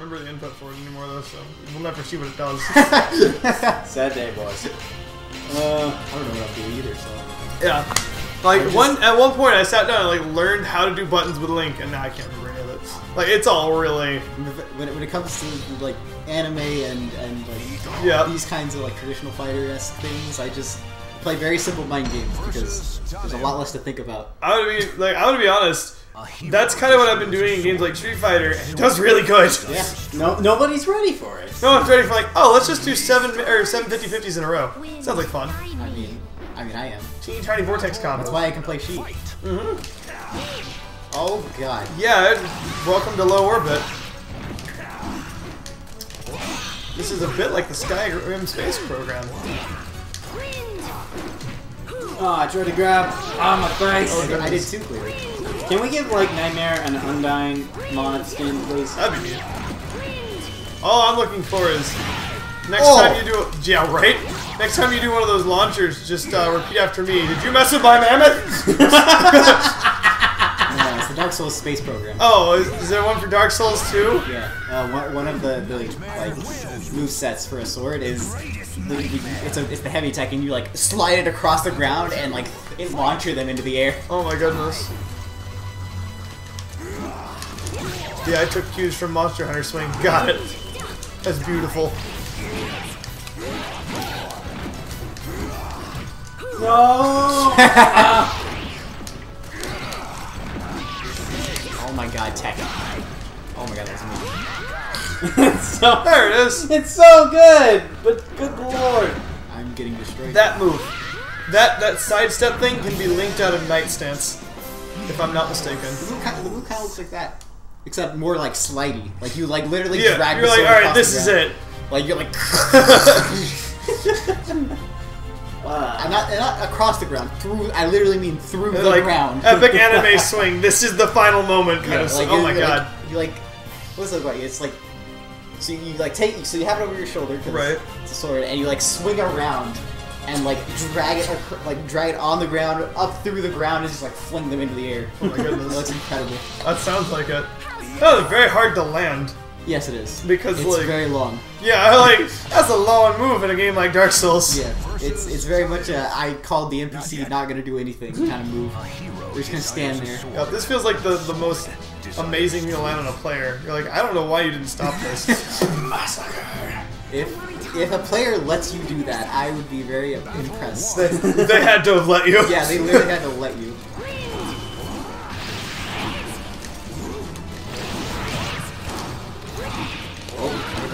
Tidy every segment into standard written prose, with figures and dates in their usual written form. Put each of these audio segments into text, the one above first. remember the input for it anymore, though, so we'll never see what it does. Sad day, boys. I don't know what I'll do either, so... Yeah. Like, at one point I sat down and, like, learned how to do buttons with Link, and now I can't remember any of it. Like, it's all really... When it comes to, like, anime and like, yeah, these kinds of, like, traditional fighter-esque things, I just... play very simple mind games because there's a lot less to think about. I would be honest. That's kind of what I've been doing in games like Street Fighter, and it does really good. Yeah. No, nobody's ready for it. No one's ready for, like, oh, let's just do 7 50-50s in a row. Sounds like fun. I mean, I am. Teeny tiny vortex combos. That's why I can play Sheik. Mm-hmm. Oh god. Yeah. Welcome to low orbit. This is a bit like the Skyrim space program. Oh, I tried to grab on my face. Oh, I did too, clearly. Can we give, like, Nightmare and Undyne mod skin, please? That'd be neat. All I'm looking for is next time you do a, yeah, right? Next time you do one of those launchers, just repeat after me. Did you mess with my mammoth? No, it's the Dark Souls space program. Oh, is there one for Dark Souls too? Yeah. One of the like movesets for a sword is. It's the heavy tech, and you like slide it across the ground and like it launcher them into the air. Oh my goodness! Yeah, I took cues from Monster Hunter swing. Got it. That's beautiful. No! Oh my god, tech! Oh my god, that's amazing. So, there it is. It's so good, but good lord, I'm getting destroyed. That move, that sidestep thing can be linked out of Night Stance, if I'm not mistaken. Luke kind of looks like that, except more like slidey. Like you like literally drag. You're like, all right, this is it. Like you're like, wow. I'm not across the ground. Through, I literally mean through the like, ground. Epic anime swing. This is the final moment kind of. Like, oh my god. Like, you're like, what's that about you? It's like. So you like so you have it over your shoulder because it's a sword, and you like swing around and like drag it on the ground, up through the ground, and just like fling them into the air. Oh my goodness, that's incredible. That sounds like it. That was very hard to land. Yes, it is. Because it's like, very long. Yeah, like that's a long move in a game like Dark Souls. Yeah, it's very much a I called the NPC not gonna do anything kind of move. We're just gonna stand there. Yeah, this feels like the most. Amazing to land on a player. You're like, I don't know why you didn't stop this. Massacre. If a player lets you do that, I would be very impressed. They had to have let you. Yeah, they literally had to let you. Oh, I hit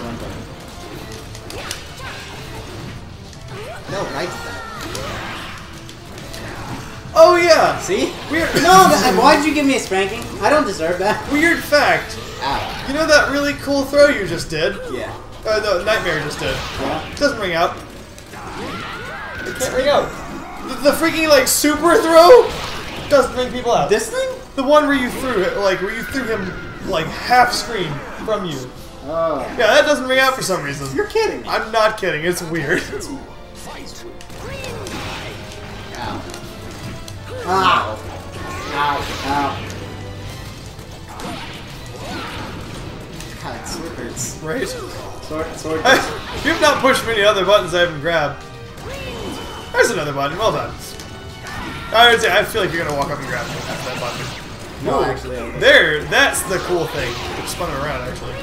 the wrong button. No, right to that. Oh yeah! See? Weird. No, why'd you give me a spanking? I don't deserve that. Weird fact. Ow. You know that really cool throw you just did? Yeah. No, Nightmare just did. Yeah. It doesn't ring out. It can't ring out. The freaking, like, super throw doesn't ring people out. This thing? The one where you threw it, like, where you threw him, like, half screen from you. Oh. Yeah, that doesn't ring out for some reason. You're kidding me. I'm not kidding. It's weird. Ow. Ow. Ow. God, sword hurts. Right? Sword hurts. You've not pushed many other buttons I haven't grabbed. There's another button. Well done. I feel like you're going to walk up and grab after that button. No, actually. Okay. There. That's the cool thing. It spun around, actually.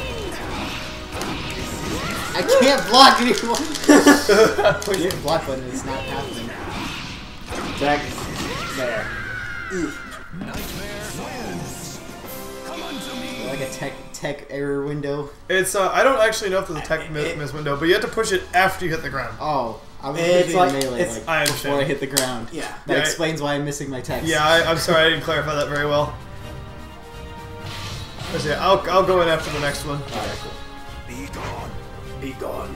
I can't block anymore. Pushing the block button is not happening. Jack. There. Nightmare wins. Come on to me. Like a tech error window. It's I don't actually know if there's a tech miss window, but you have to push it after you hit the ground. Oh, I was missing like, melee like I before I hit the ground. Yeah, that explains why I'm missing my text. Yeah, I'm sorry I didn't clarify that very well. I'll go in after the next one. Alright, cool. Be gone. Be gone.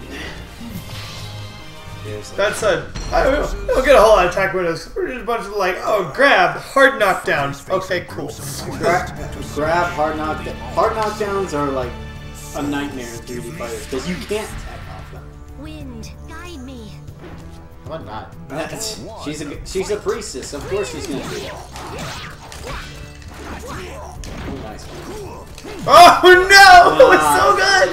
That's a. I don't know. We'll get a whole lot of attack windows. We're just a bunch of like, oh, grab, hard knockdown. Okay, cool. Grab, hard knockdown. Hard knockdowns are like a nightmare in 3D fighters because you can't attack off them. Wind, guide me. What not? She's a priestess. Of course she's gonna do that. Oh no! It was so good.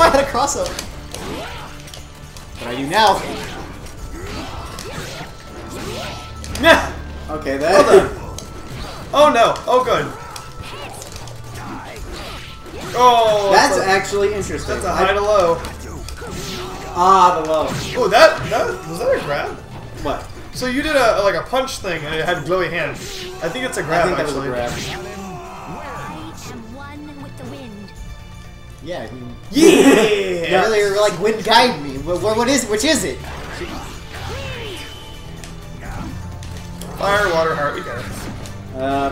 knew I had a crossover. What do I do now? Nah. Okay, that. Oh no! Oh good. Oh. That's actually interesting. That's a high to low. Ah, the low. Oh, that was that a grab? What? So you did a like a punch thing and it had glowy hands. I think it's a grab. I think that was a grab. Yeah. I mean, yeah. Earlier, like wind guide me. What is? Which is it? Fire, water, heart. We got it.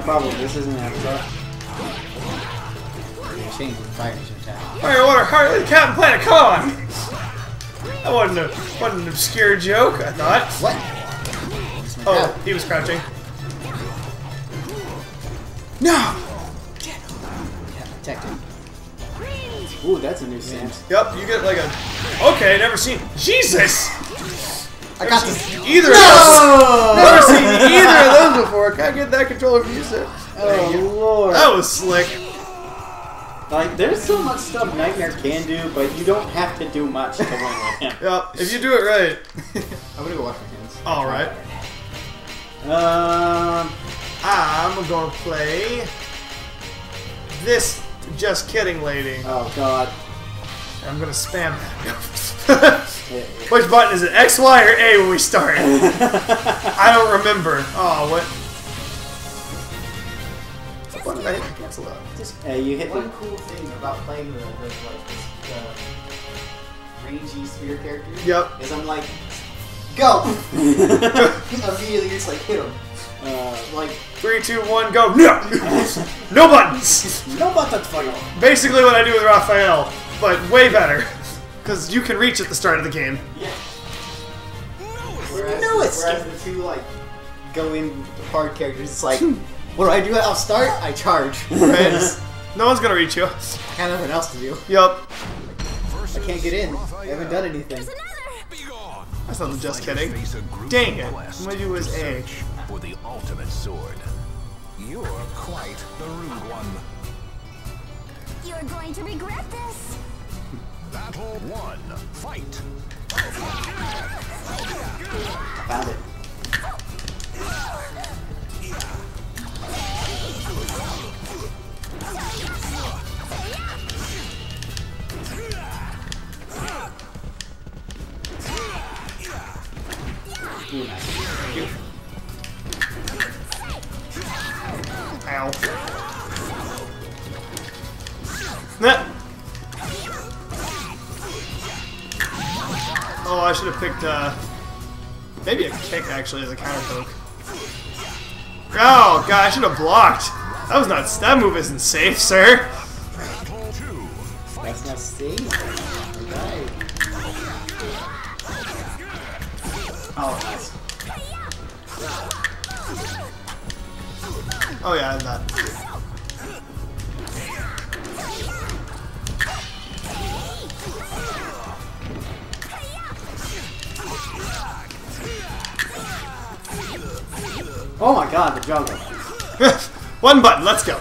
Probably this isn't after. Change fire attack. Fire, water, heart. Captain Planet. Come on. That wasn't an obscure joke. I thought. What? Oh, he was crouching. No. Yeah, protected. Ooh, that's a new sense. Yep, you get like a. Okay, never seen. Jesus! I got this. Either of those. Never seen either of those before. Can I get that controller from you, sir? Oh lord. That was slick. Like, there's so much stuff Nightmare can do, but you don't have to do much to win with him. Yep, if you do it right. I'm gonna go wash my hands. Alright. I'm gonna play. This. Just kidding, lady. Oh god. I'm gonna spam that. Which button is it? X, Y, or A when we start? I don't remember. Oh, what? What did I hit? Cancel out. Just you hit one cool thing about playing the rangy spear character. Yep. Is I'm like, go. Immediately just like hit him. Like 3, 2, 1, go! No! No buttons! No buttons for you! Basically what I do with Raphael, but way better. Because you can reach at the start of the game. Yeah. Whereas the two, like, go in hard characters, it's like, what do I do? I'll start, I charge. Right. No one's gonna reach you. I have nothing else to do. Yup. I can't get in. I haven't done anything. That's not just kidding. Dang it. What do is A. For the ultimate sword. You're quite the rude one. You're going to regret this. Battle 1. Fight. Found it. Ooh, nice. Cute. Ow. Oh, I should have picked maybe a kick actually as a counter poke. Oh god, I should have blocked. That was not. That move isn't safe, sir. That's not safe. Alright. Oh, nice. Oh yeah, I'm not. Oh my god, the jungle. One button, let's go.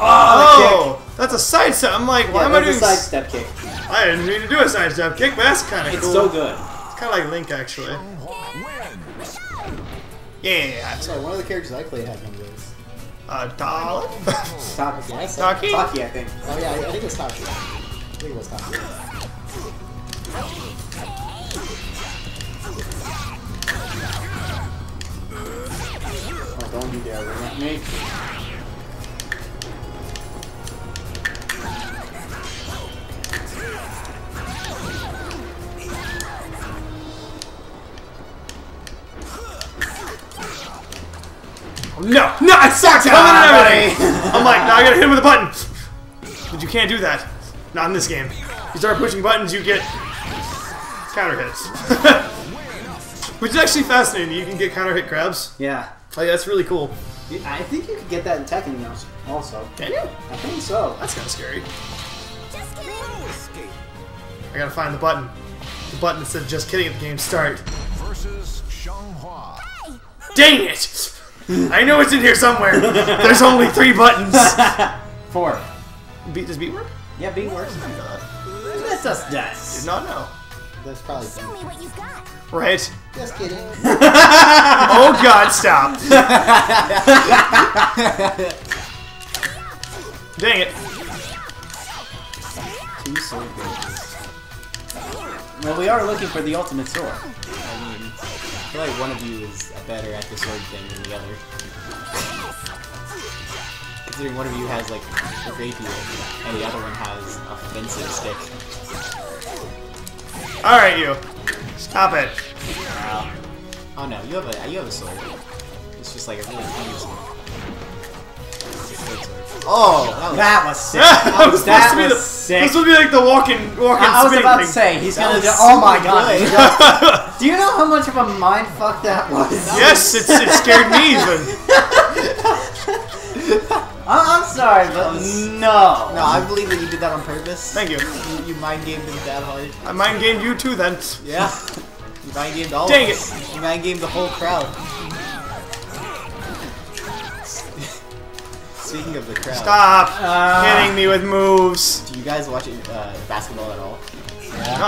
Oh, that's a side step. I'm like, why am I doing a side step kick? I didn't mean to do a side step kick, but that's kind of cool. It's so good. It's kind of like Link, actually. Yeah. Sorry, one of the characters I played had one of those. Doll? Taki? Taki? Taki, I think. Oh yeah, I think it was Taki. Oh, don't you dare run at me. No! No! I sucked! I'm like, no, I gotta hit him with a button! But you can't do that. Not in this game. You start pushing buttons, you get counter hits. Which is actually fascinating. You can get counter hit grabs. Yeah. Like, that's really cool. I think you could get that in Tekken also. Can you? I think so. That's kind of scary. Just kidding. I gotta find the button. The button that said just kidding at the game start. Versus Xiong Hua. Dang it! I know it's in here somewhere. There's only 3 buttons. Four. Does beat work? Yeah, beat works. Let us dance. Did not know. That's probably. Show me what you got. Right. Just kidding. Oh God! Stop. Dang it. Two sword blades. Well, we are looking for the ultimate sword. I mean, I feel like one of you is better at the sword thing than the other. Considering one of you has, like, a rapier, and the other one has a fencing stick. Alright, you! Stop it! Oh no, you have a sword. It's just like a really tiny sword. Oh, that was sick. That was sick. This would be like the walking. I was about to say he's gonna do. Oh my God! Do you know how much of a mind fuck that was? Yes, it scared me even. I'm sorry, but no. No, I believe that you did that on purpose. Thank you. You mind gamed him that hard. I mind gamed you too, then. Yeah. You mind gamed all. Dang it! You mind gamed the whole crowd. Speaking of the crowd. Stop hitting me with moves. Do you guys watch basketball at all? Yeah.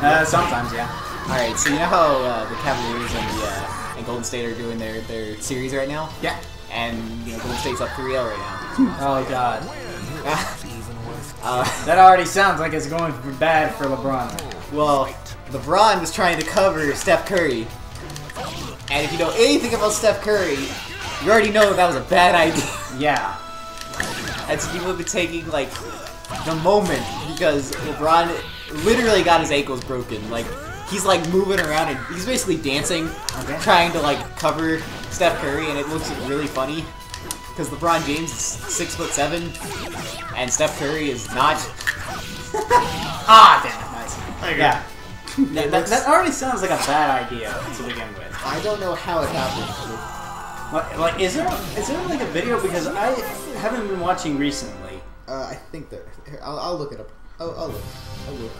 Not. Sometimes, yeah. All right, so you know how the Cavaliers and Golden State are doing their series right now? Yeah. And you know, Golden State's up 3-0 right now. Oh God. That already sounds like it's going bad for LeBron. Well, LeBron was trying to cover Steph Curry, and if you know anything about Steph Curry, you already know that was a bad idea. Yeah. And so people have been taking, like, the moment, because LeBron literally got his ankles broken. Like, he's, like, moving around, and he's basically dancing, trying to, like, cover Steph Curry, and it looks really funny. Because LeBron James is 6'7", and Steph Curry is not. Ah, damn it. Nice. There you go. Yeah. That already sounds like a bad idea to begin with. I don't know how it happened. Like, is there like a video? Because I haven't been watching recently. I think there. Here, I'll look it up. I'll look.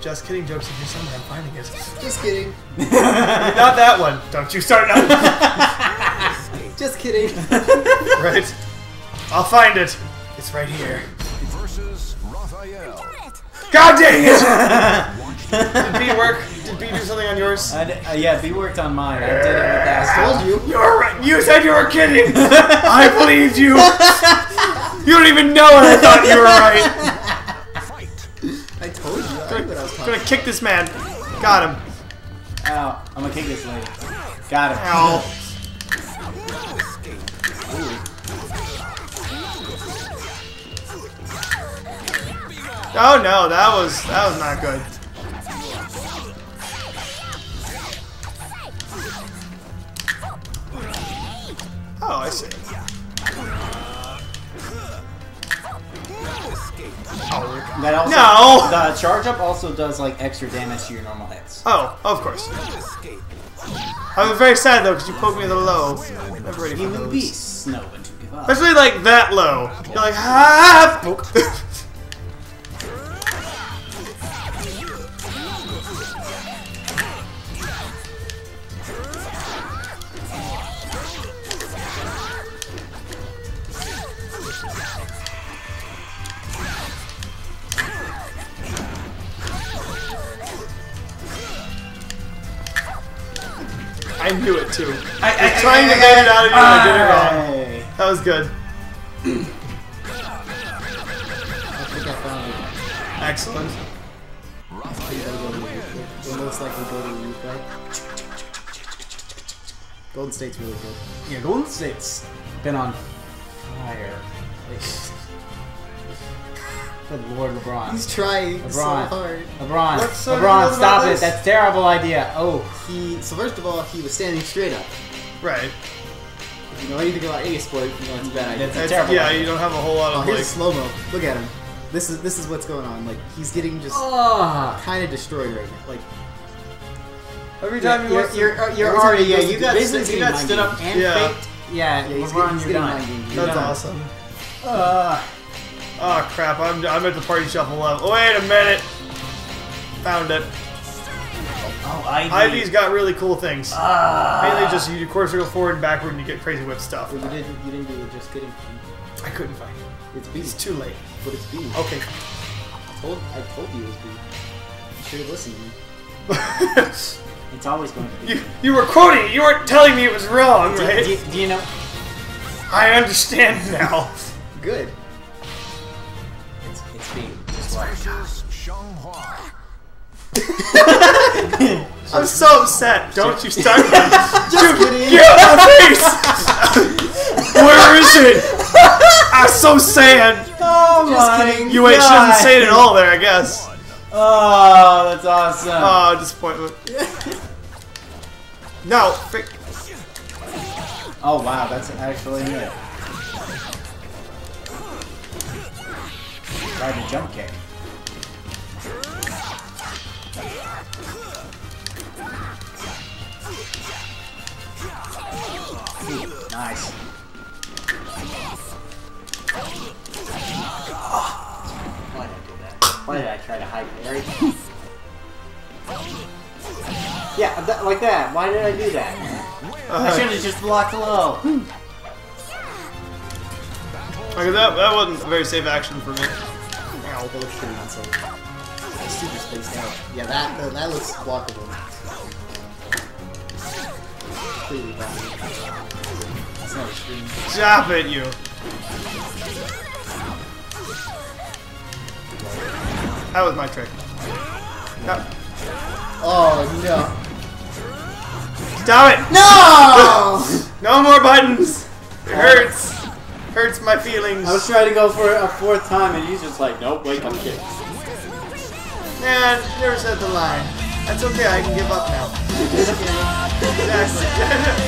Just kidding. Jokes if you're somewhere, I'm finding it. Just kidding. Not that one. Don't you start now. Just kidding. Right. I'll find it. It's right here. Versus Raphael. God dang it! Did B work? Did B do something on yours? Yeah, B worked on mine. I did it with that. I told you. You're right. You said you were kidding. I believed you. You don't even know it. I thought you were right. Fight. I told you. I'm gonna kick this man. Got him. Ow. I'm gonna kick this lady. Got him. Ow. Oh no, that was not good. Oh, I see. That also, no! The charge up also does like extra damage to your normal hits. Oh, of course. I was very sad though because you poked me in the low. Never ready for those. Beasts know when to give up. Especially like that low. You're like ha. I knew it too. I was trying to get it out of you, and I did it wrong. That was good. I think I found it. Excellent. It looks like we're going to lose, right? Golden State's really good. Yeah, Golden State's been on fire. Good Lord, LeBron. He's trying so hard. LeBron, stop it. That's a terrible idea. Oh, so first of all, he was standing straight up. Right. If you know anything about any sport, you know it's a bad idea. That's a terrible idea. You don't have a whole lot of, here's slow-mo. Look at him. This is what's going on. Like, he's getting just kind of destroyed right now. Like, every time you're already, you got stood up and faked. Yeah, LeBron, you're done. That's awesome. Oh crap, I'm at the party shuffle level. Wait a minute! Found it. Oh, Ivy. Ivy's got really cool things. Mainly just you course go forward and backward and you get crazy whip stuff. Well, you didn't do it, just kidding. I couldn't find it. It's B. It's too late. But it's B. Okay. I told you it was B. You should have listened to me. It's always going to be B. You were quoting it. You weren't telling me it was wrong, right? Do you know? I understand now. Good. It's B. It's Xiong Hua. I'm so upset. Don't you start me. Just kidding. Get out of my face! Where is it? I'm so sad. Oh my. You wait, shouldn't say it at all there, I guess. Oh, that's awesome. Oh, disappointment. No. Oh wow, that's actually it. Try to jump kick. Nice. Why did I do that? Why did I try to hide everything? Yeah, like that. Why did I do that? I should have just blocked low. Okay, that wasn't a very safe action for me. Ow, that looks pretty not safe. That's super spaced out. Yeah, that looks blockable. Completely blockable. Stop it, you! That was my trick. No. Oh no! Stop it! No! No more buttons. It hurts. Hurts my feelings. I was trying to go for a fourth time, and he's just like, "Nope, wake up, kid." Man, never said the line. That's okay. I can give up now. Exactly.